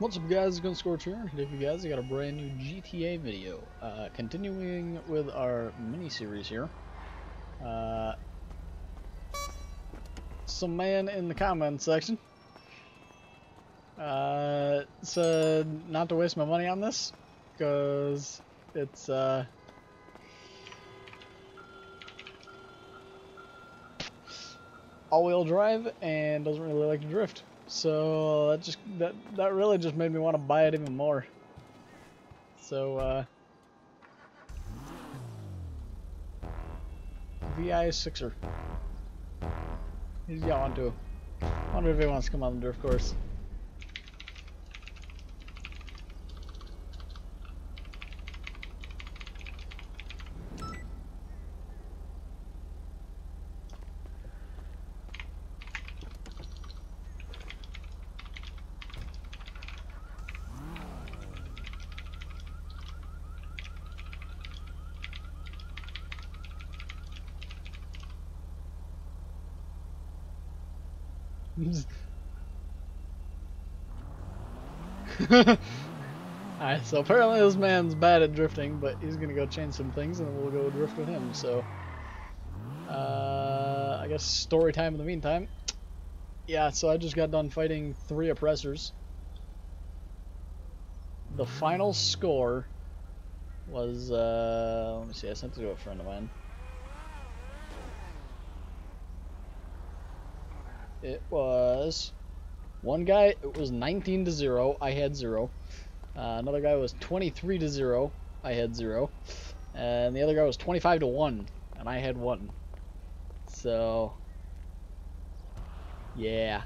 What's up, guys? It's GunScorch here. Today for you guys, I got a brand new GTA video. Continuing with our mini-series here. Some man in the comments section said not to waste my money on this, because it's all-wheel drive and doesn't really like to drift. So that really just made me want to buy it even more. So VI6er. He's got one too. I wonder if he wants to come on the drift course. Alright, so apparently this man's bad at drifting, but he's gonna go change some things and we'll go drift with him. So I guess story time in the meantime. Yeah, so I just got done fighting 3 oppressors. The final score was let me see, I sent it to a friend of mine. It was one guy, it was 19-0, I had 0. Another guy was 23-0, I had 0. And the other guy was 25-1, and I had 1. So, yeah.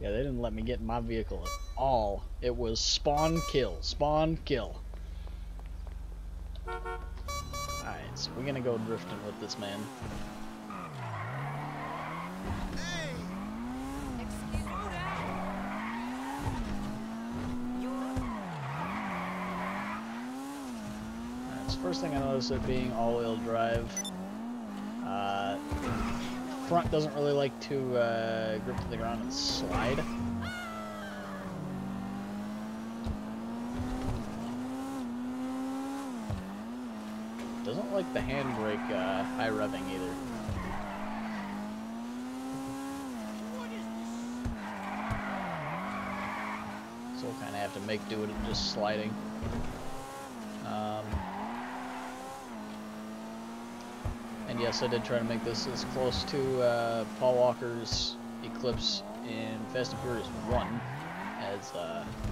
Yeah, they didn't let me get in my vehicle at all. It was spawn, kill, spawn, kill. Alright, so we're gonna go drifting with this man. First thing I noticed, it being all-wheel drive, front doesn't really like to grip to the ground and slide. Doesn't like the handbrake high revving either. So we'll kind of have to make do with it just sliding. And yes, I did try to make this as close to Paul Walker's Eclipse in Fast and Furious 1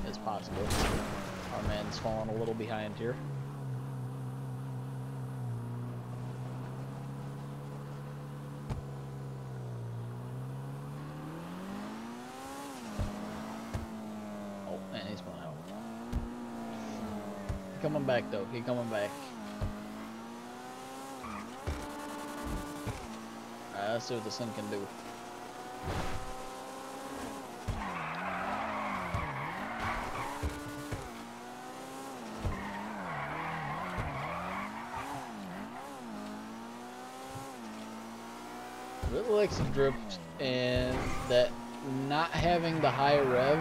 as possible. Our man's falling a little behind here. Oh, and he's going out. Coming back though, he's coming back. Let's see what this thing can do. Really likes to drift, and that not having the high rev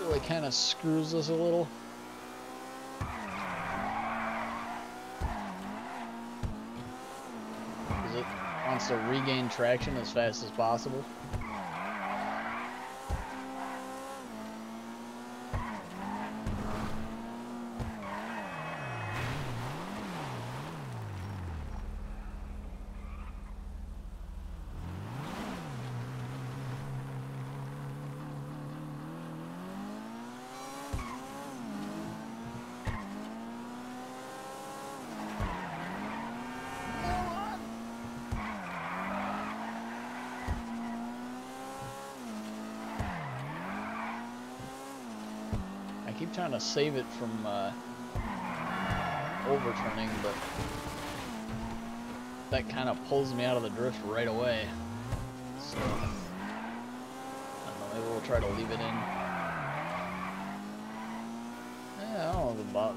really kind of screws us a little. To regain traction as fast as possible. I keep trying to save it from overturning, but that kind of pulls me out of the drift right away. So, I don't know, maybe we'll try to leave it in. Yeah, I don't know,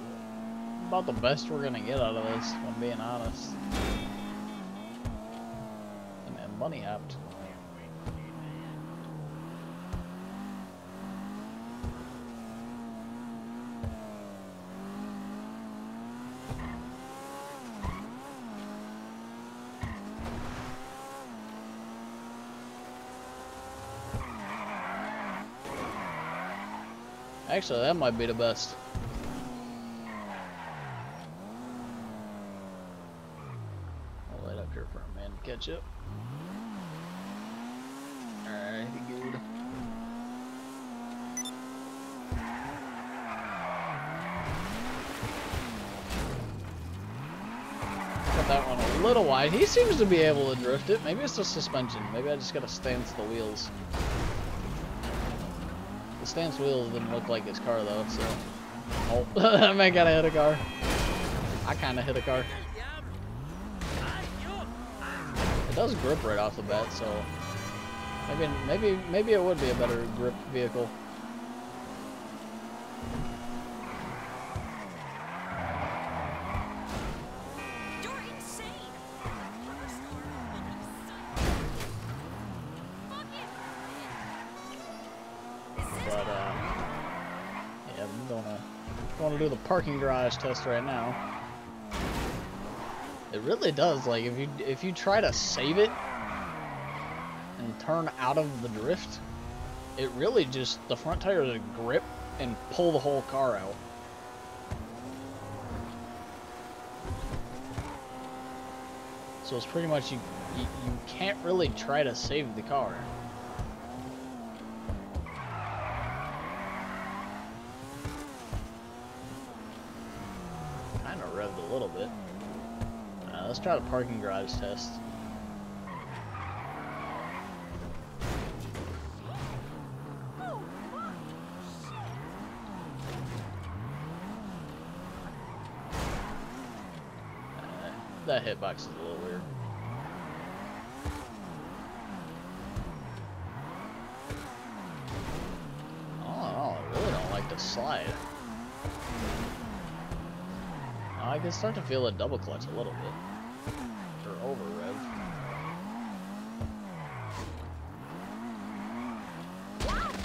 about the best we're going to get out of this, if I'm being honest. And bunny hopped. Actually, that might be the best. I'll light up here for a man to catch up. Alright, good. Cut that one a little wide. He seems to be able to drift it. Maybe it's the suspension. Maybe I just gotta stance the wheels. The stance wheels didn't look like his car though, so. Oh, that man gotta hit a car. I kinda hit a car. It does grip right off the bat, so. Maybe it would be a better grip vehicle. Do the parking garage test right now. It really does, like, if you try to save it and turn out of the drift, it really just, the front tires grip and pull the whole car out. So it's pretty much you can't really try to save the car. A little bit. Let's try the parking garage test. That hitbox is a little weird. Oh, I really don't like the slide. I can start to feel a double clutch a little bit. Or over rev.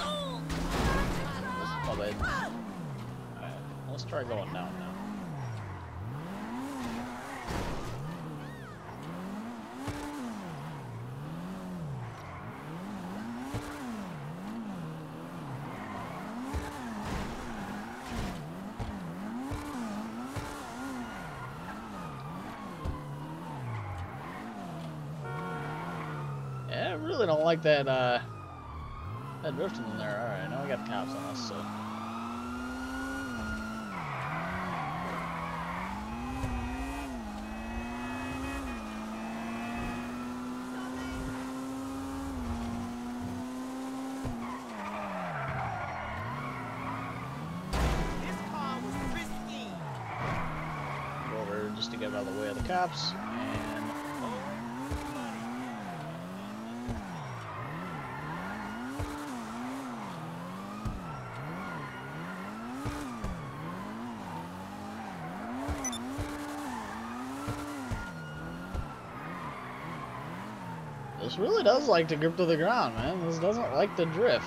Oh, bad. Alright, let's try going down now. I really don't like that that drifting in there. Alright, now we got cops on us, so this car was risky. Go over just to get out of the way of the cops. This really does like to grip to the ground, man. This doesn't like to drift.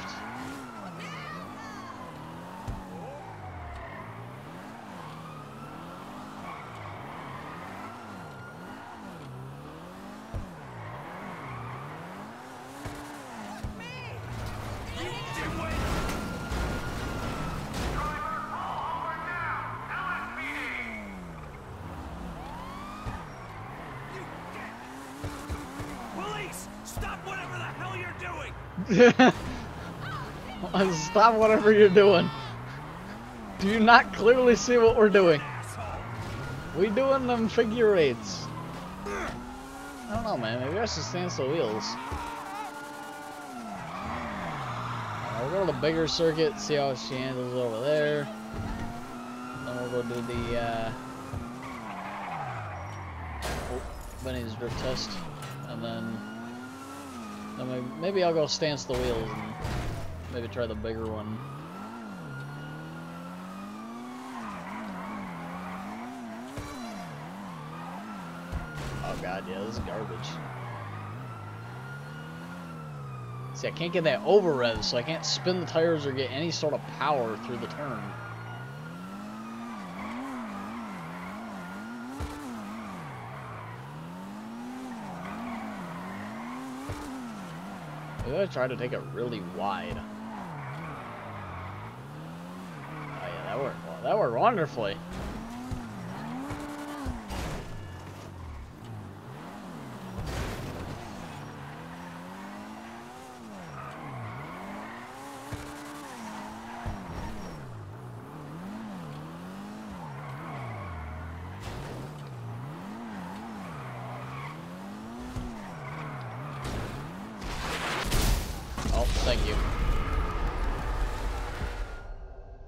Stop whatever you're doing. Do you not clearly see what we're doing? We doing them figure eights. I don't know, man. Maybe I should stance the wheels. We'll go to the bigger circuit, see how she handles over there. Then we'll go do the Benny's drift test, and then maybe I'll go stance the wheels and maybe try the bigger one. Oh god, yeah, this is garbage. See, I can't get that over rev, so I can't spin the tires or get any sort of power through the turn. Maybe I try to take it really wide. That worked wonderfully.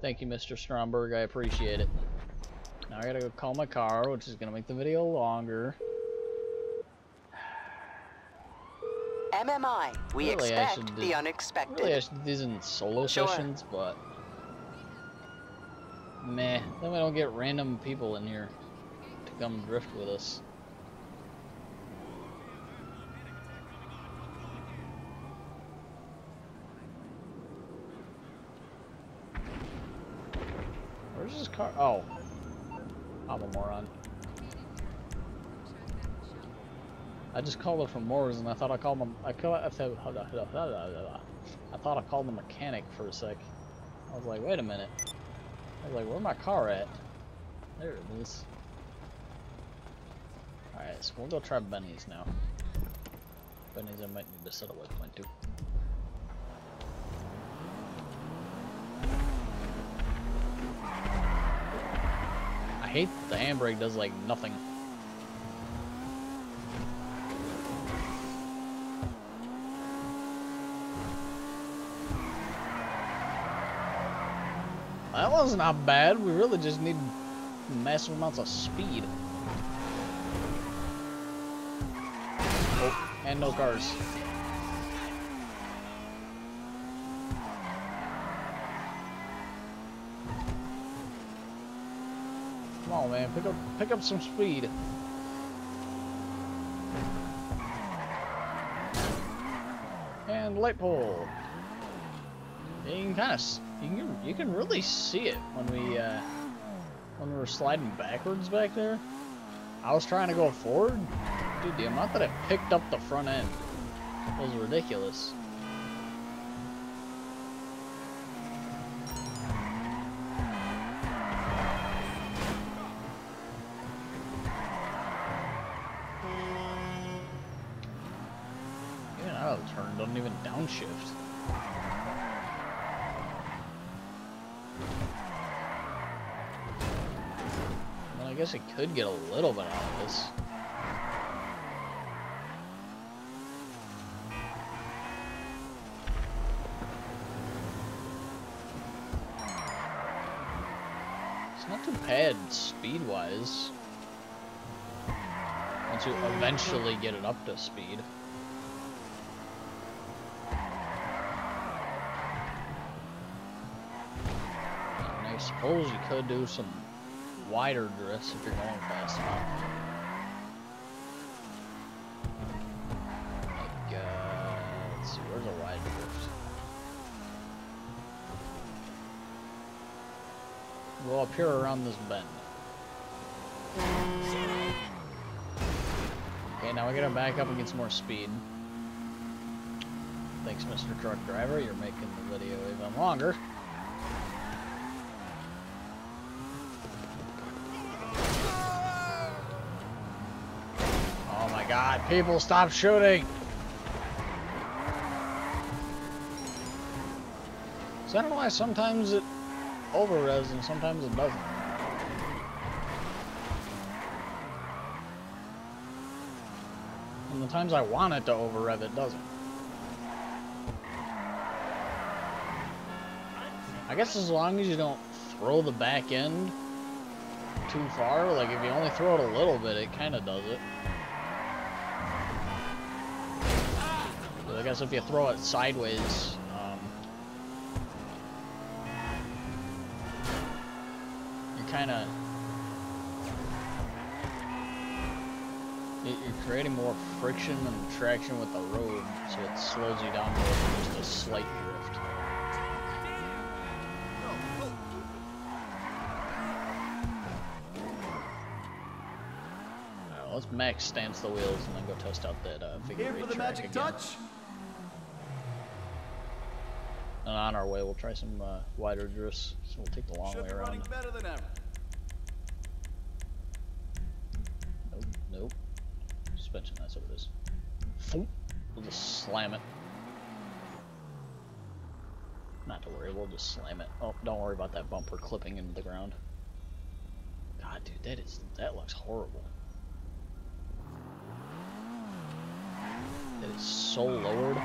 Thank you, Mr. Stromberg. I appreciate it. Now I gotta go call my car, which is gonna make the video longer. MMI, we really expect the unexpected. Really, I should do these in solo sessions, but meh. Then we don't get random people in here to come drift with us. Car. Oh, I'm a moron. I just called her for more reason. I thought I called him. I thought I called the mechanic for a sec. I was like, wait a minute. I was like, where's my car at? There it is. All right, so we'll go try Benny's now. Benny's, I might need to settle with my dude. I hate that the handbrake does like nothing. That was not bad. We really just need massive amounts of speed. Oh, and no cars. Oh man, pick up some speed. And light pole. You can kind of you can really see it when we were sliding backwards back there. I was trying to go forward, dude. The amount that it picked up the front end was ridiculous. Shift. Well, I guess I could get a little bit out of this. It's not too bad speed-wise. Once you eventually get it up to speed. I suppose you could do some wider drifts if you're going fast enough. Like, let's see, where's a wide drift? Go up here around this bend. Okay, now we gotta back up and get some more speed. Thanks, Mr. Truck Driver, you're making the video even longer. God, people, stop shooting! So I don't know why sometimes it over-res and sometimes it doesn't. And the times I want it to over-rev, it doesn't. I guess as long as you don't throw the back end too far, like if you only throw it a little bit, it kind of does it. I guess if you throw it sideways, you're kind of creating more friction and traction with the road, so it slows you down more than just a slight drift. All right, let's max stance the wheels and then go test out that figure 8 track again. Here for the magic touch. And on our way, we'll try some wider drifts. So we'll take the long way around. Nope, nope. Suspension, that's what it is. We'll just slam it. Not to worry, we'll just slam it. Oh, don't worry about that bumper clipping into the ground. God, dude, that looks horrible. That is so lowered.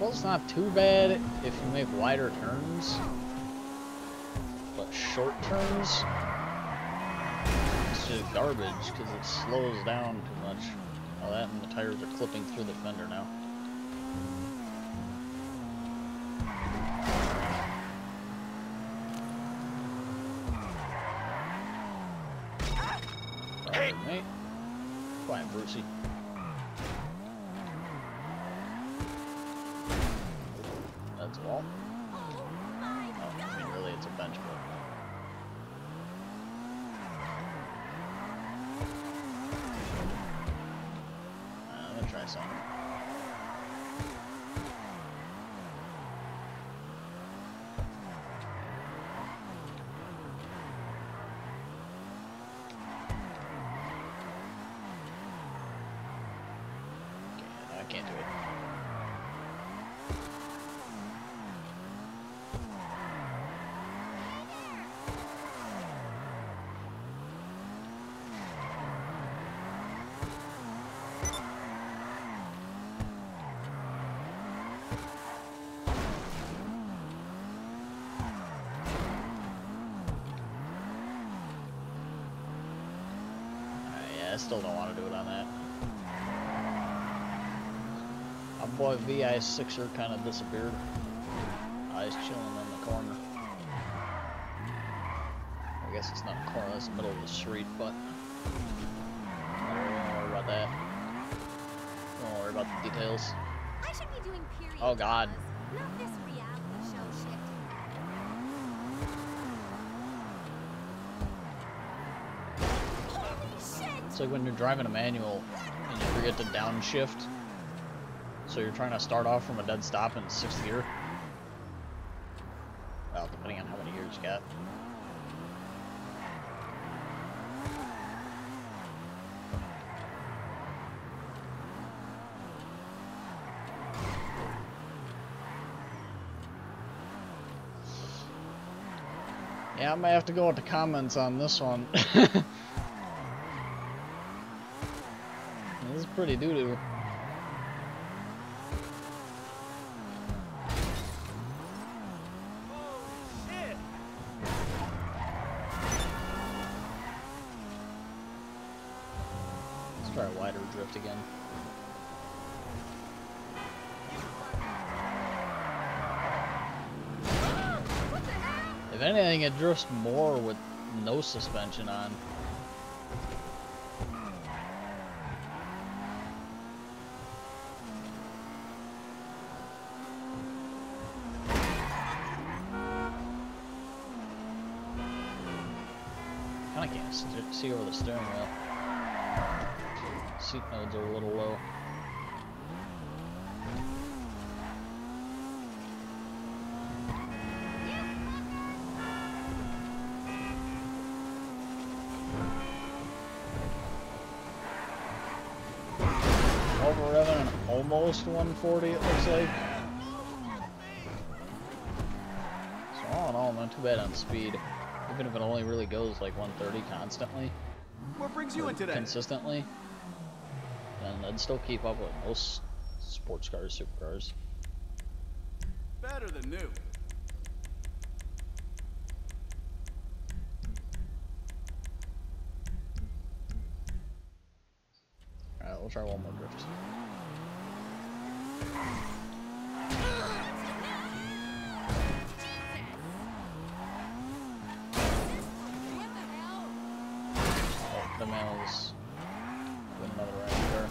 Well, it's not too bad if you make wider turns, but short turns, it's just garbage because it slows down too much. All that and the tires are clipping through the fender now. Hey. All right, mate. Quiet, Brucey. Wall. Oh, I mean, really, it's a bench, but I'm gonna try something. Okay, I can't do it. I still don't want to do it on that. Our boy VI6er kind of disappeared. He's chilling in the corner. I guess it's not a corner, that's the middle of the street, but I don't really worry about that. Don't worry about the details. I should be doing period. Oh God. Not this reality show shit. It's like when you're driving a manual and you forget to downshift, so you're trying to start off from a dead stop in the 6th gear. Well, depending on how many gears you got. Yeah, I may have to go with the comments on this one. This is pretty doo-doo. Let's try a wider drift again. If anything, it drifts more with no suspension on. I can't see over the steering wheel. Seat nodes are a little low. Over-revving and almost 140, it looks like. So all in all, not too bad on speed. Even if it only really goes like 130 constantly, what brings you in today? Consistently, and I'd still keep up with most sports cars, supercars. Better than new. All right, we'll try one more drift. The man was with another right there.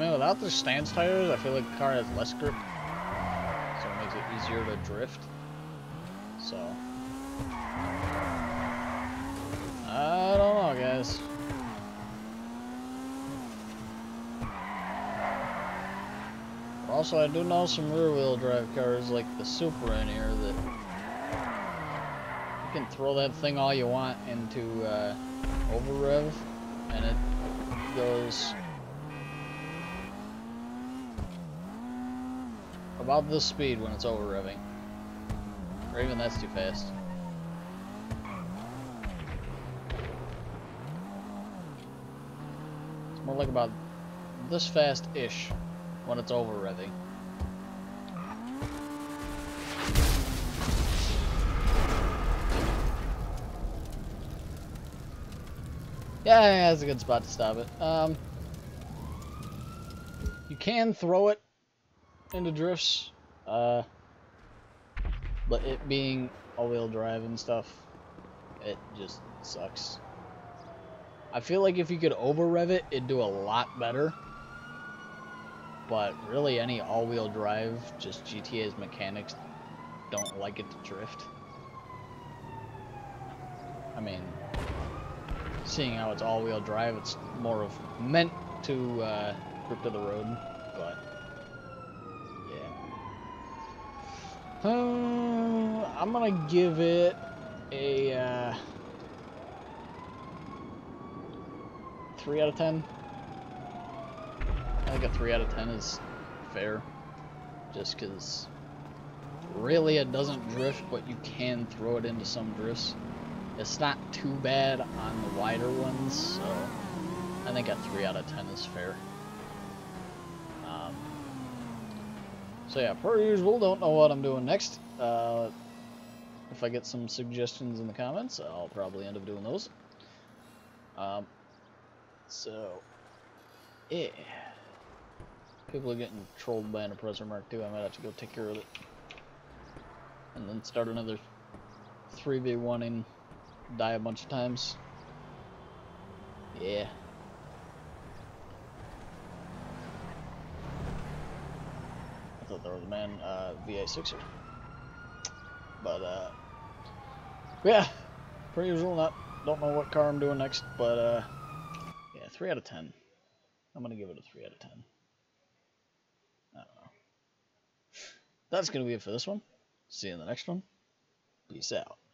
mean, without the stance tires, I feel like the car has less grip, so it makes it easier to drift. So, I don't know, guys. Also, I do know some rear-wheel drive cars like the Supra in here that you can throw that thing all you want into over-rev, and it goes about this speed when it's over-revving. Or even that's too fast. It's more like about this fast-ish when it's over-revving. Yeah, that's a good spot to stop it. You can throw it into drifts, but it being all-wheel drive and stuff, it just sucks. I feel like if you could over-rev it, it'd do a lot better. But really, any all-wheel drive, just GTA's mechanics don't like it to drift. I mean, seeing how it's all-wheel drive, it's more of meant to grip to the road, but yeah. I'm gonna give it a 3 out of 10. I think a 3 out of 10 is fair, just because really it doesn't drift, but you can throw it into some drifts. It's not too bad on the wider ones, so I think a 3 out of 10 is fair. So yeah, per usual, don't know what I'm doing next. If I get some suggestions in the comments, I'll probably end up doing those. So, yeah. People are getting trolled by an Oppressor Mark II. I might have to go take care of it. And then start another 3v1 and die a bunch of times. Yeah. I thought there was a man, VI6er. But, yeah. Per usual, don't know what car I'm doing next, but, yeah, 3 out of 10. I'm gonna give it a 3 out of 10. That's going to be it for this one. See you in the next one. Peace out.